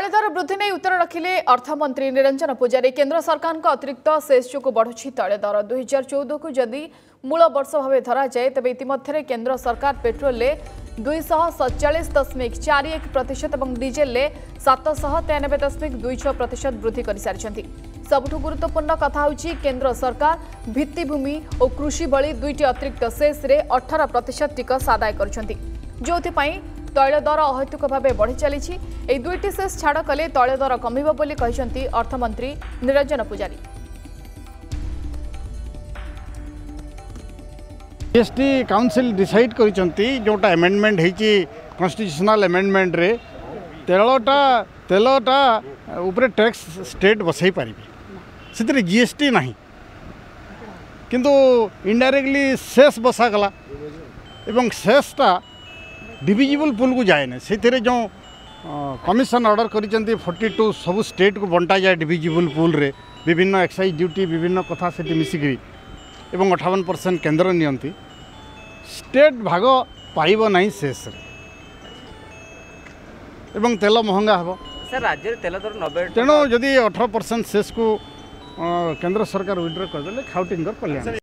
चाउल दर वृद्धि में उत्तर रखिले अर्थमंत्री निरंजन पुजारी। केंद्र सरकार का अतिरिक्त सेस जो बढ़ु तैल दर 2014 को जदि मूल वर्ष भाव धर जाए तेज इतिम्य केंद्र सरकार पेट्रोल 247.41% और डीजेल 793.26% वृद्धि कर सारी। सबुठ गुरुत्वपूर्ण कथा होची केंद्र सरकार भित्तिभूमि और कृषि भली दुईटी अतिरिक्त सेस 18% टिकस आदाय करछंती। तैल दर अहैतुक भाव बढ़ी चली। ए दुईटी सेस छाड़ कले तैल दर कमिबो बोली कहिसंती अर्थमंत्री निरंजन पुजारी। जीएसटी काउंसिल डिसाइड करिसंती जोटा एमेंडमेंट होईची कॉन्स्टिट्यूशनल एमेंडमेंट रे तेलटा उपरे टैक्स स्टेट बसई पारिबे सेतिरे जीएसटी नाही किंतु इनडायरेक्टली सेस बसा गला एवं सेसटा डिविजिबल पुल को जाए ना से जो कमिशन ऑर्डर करिसंती 42 सब स्टेट को बंटा जाए डिविजिबल पुल रे विभिन्न एक्साइज ड्यूटी विभिन्न कथा से मिसिकी एवं 58% केन्द्र नियंती स्टेट भाग पाइब ना शेष एवं तेल महंगा हे सर राज्य तेल दर 90 तेणु जदि 18% शेष को केंद्र सरकार विड्रॉ करदे खाउटिंग कल्याण।